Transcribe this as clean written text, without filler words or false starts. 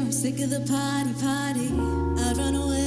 I'm sick of the party. I'd run away.